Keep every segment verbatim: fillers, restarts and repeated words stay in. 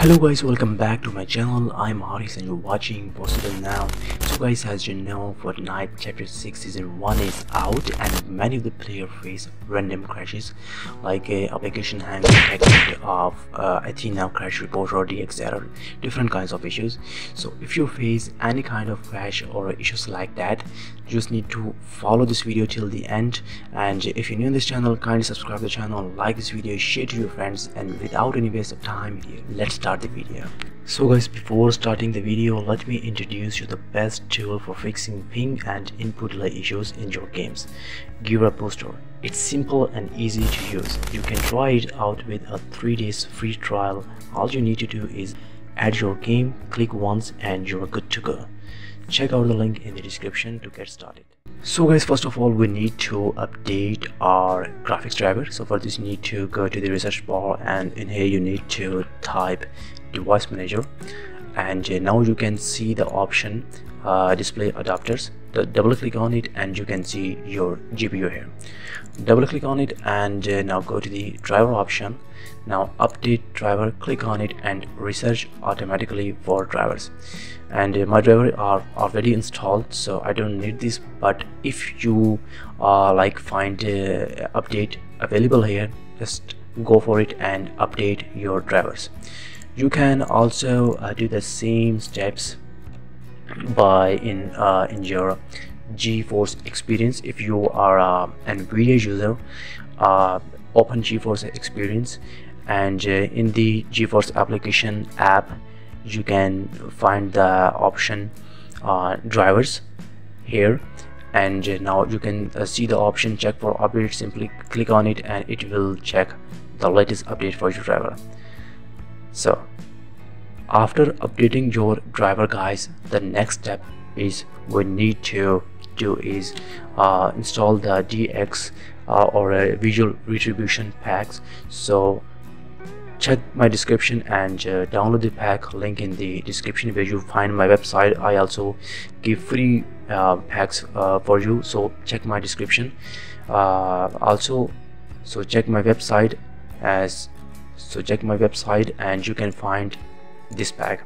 Hello guys, welcome back to my channel. I'm Haris and you're watching Possible Now. So guys, as you know, Fortnite Chapter six Season one is out and many of the players face random crashes like a application hang, detected of uh, Athena crash report or D X R, different kinds of issues. So if you face any kind of crash or issues like that, you just need to follow this video till the end. And if you're new in this channel, kindly subscribe to the channel, like this video, share to your friends, and without any waste of time, let's start the video. So guys, before starting the video, let me introduce you the best tool for fixing ping and input lag issues in your games, GearUp Booster. It's simple and easy to use. You can try it out with a three days free trial. All you need to do is add your game, click once, and you're good to go. Check out the link in the description to get started. So guys, first of all, we need to update our graphics driver. So for this, you need to go to the research bar, and in here you need to type device manager, and uh, now you can see the option uh, display adapters. The double click on it and you can see your G P U here. Double click on it and uh, now go to the driver option. Now update driver, click on it and research automatically for drivers. And uh, my drivers are already installed, so I don't need this, but if you uh, like find uh, update available here, just go for it and update your drivers. You can also uh, do the same steps by in uh, in your GeForce Experience. If you are uh, an Nvidia user, uh, open GeForce Experience, and uh, in the GeForce application app you can find the option uh, drivers here, and uh, now you can uh, see the option check for update. Simply click on it and it will check the latest update for your driver. So after updating your driver guys, the next step is we need to do is uh, install the D X uh, or a visual retribution packs. So check my description and uh, download the pack, link in the description where you find my website. I also give free uh, packs uh, for you, so check my description uh, also. So check my website as so check my website and you can find this pack.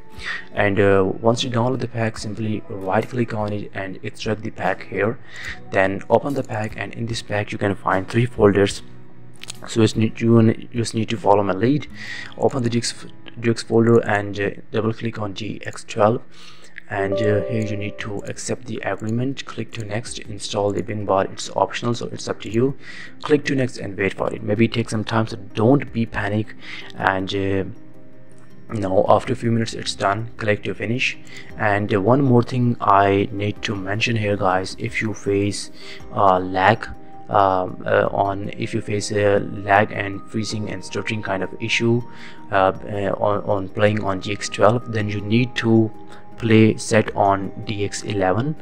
And uh, once you download the pack, simply right click on it and extract the pack here, then open the pack, and in this pack you can find three folders. So just need you, you just need to follow my lead. Open the D X folder and uh, double click on D X twelve, and uh, here you need to accept the agreement, click to next, install the bin bar. It's optional, so it's up to you. Click to next and wait for it. Maybe take some time, so don't be panic. And uh, now after a few minutes it's done. Click to finish. And uh, one more thing I need to mention here guys, if you face uh, lag um, uh, on if you face a uh, lag and freezing and stuttering kind of issue uh, uh, on, on playing on D X twelve, then you need to play set on D X eleven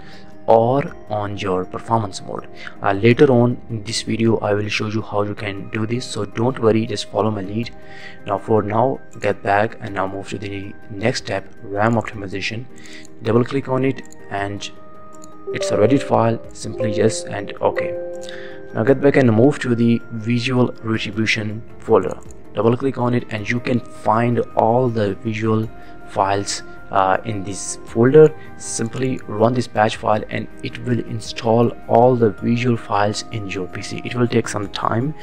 or on your performance mode. Uh, later on in this video I will show you how you can do this, so don't worry, just follow my lead. Now for now, get back and now move to the next step, RAM optimization. Double click on it and it's a Reddit file, simply yes and okay. Now get back and move to the visual retribution folder. Double click on it and you can find all the visual files uh, in this folder. Simply run this patch file and it will install all the visual files in your P C. It will take some time,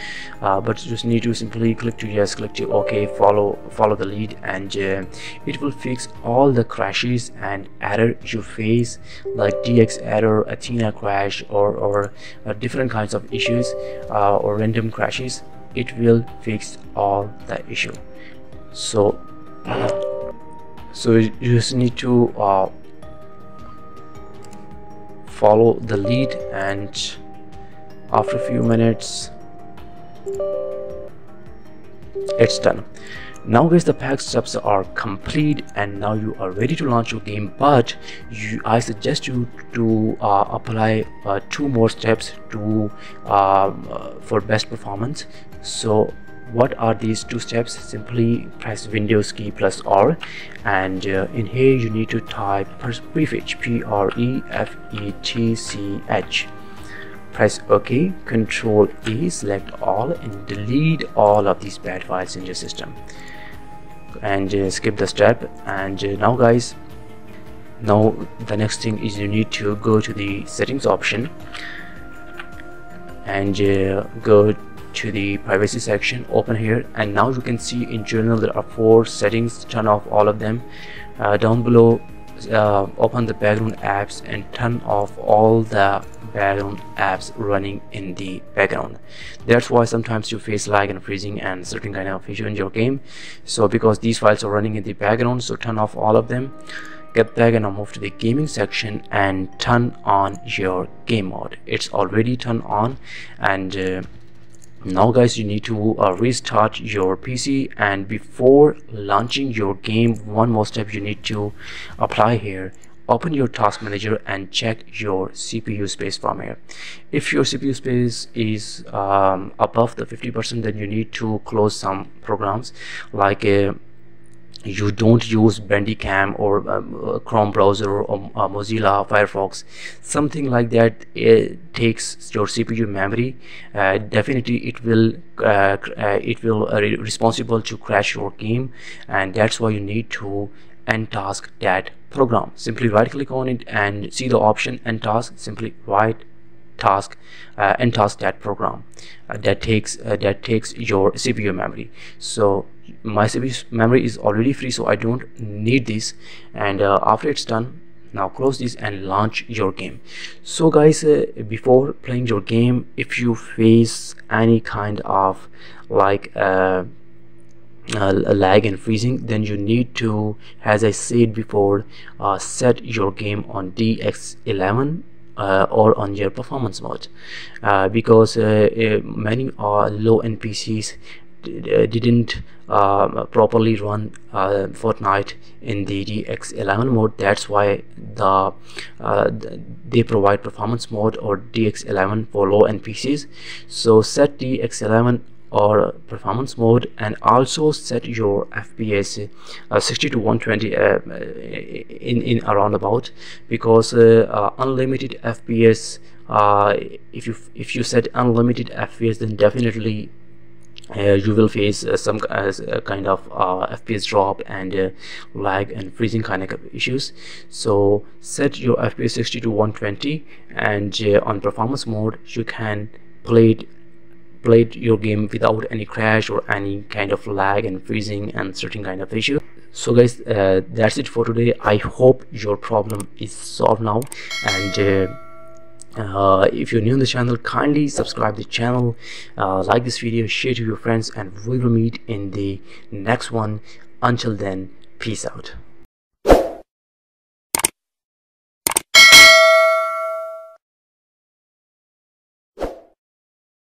uh, but you just need to simply click to yes, click to okay, follow follow the lead, and uh, it will fix all the crashes and error you face, like D X error, Athena crash, or or uh, different kinds of issues uh, or random crashes. It will fix all the issue. So so you just need to uh, follow the lead, and after a few minutes it's done. Now guys, the pack steps are complete and now you are ready to launch your game, but you, I suggest you to uh, apply uh, two more steps to uh, for best performance. So what are these two steps? Simply press Windows key plus R, and uh, in here you need to type prefetch, P R E F E T C H. Press OK, Control E, select all, and delete all of these bad files in your system. and uh, skip the step. And uh, now guys, now the next thing is you need to go to the settings option and uh, go to the privacy section, open here, and now you can see in general there are four settings. Turn off all of them. Uh, down below, uh, open the background apps and turn off all the background apps running in the background. That's why sometimes you face lag and freezing and certain kind of issue in your game, so because these files are running in the background, so turn off all of them. Get back and now move to the gaming section and turn on your game mode. It's already turned on. And uh, now guys, you need to uh, restart your P C, and before launching your game, one more step you need to apply here. Open your task manager and check your C P U space from here. If your C P U space is um, above the fifty percent, then you need to close some programs, like a uh, you don't use Bandicam or um, Chrome browser or uh, Mozilla Firefox, something like that. It takes your C P U memory. Uh, definitely it will uh, uh, it will uh, re responsible to crash your game, and that's why you need to end task that program. Simply right click on it and see the option end task. Simply right task uh, end task that program uh, that takes uh, that takes your C P U memory. So my C P U memory is already free, so I don't need this. And uh, after it's done, now close this and launch your game. So guys, uh, before playing your game, if you face any kind of like uh, uh, lag and freezing, then you need to, as I said before, uh, set your game on D X eleven Uh, or on your performance mode, uh, because uh, uh, many uh, low-end P Cs didn't uh, properly run uh, Fortnite in the D X eleven mode. That's why the uh, they provide performance mode or D X eleven for low-end P Cs. So set D X eleven or performance mode, and also set your F P S uh, sixty to one twenty uh, in in around about, because uh, uh, unlimited F P S, uh, if you if you set unlimited F P S, then definitely Uh, you will face uh, some uh, kind of uh, F P S drop and uh, lag and freezing kind of issues. So set your F P S sixty to one twenty, and uh, on performance mode you can play it played your game without any crash or any kind of lag and freezing and certain kind of issue. So guys, uh, that's it for today. I hope your problem is solved now. And uh, uh, if you're new in the channel, kindly subscribe the channel, uh, like this video, share to your friends, and we will meet in the next one. Until then, peace out.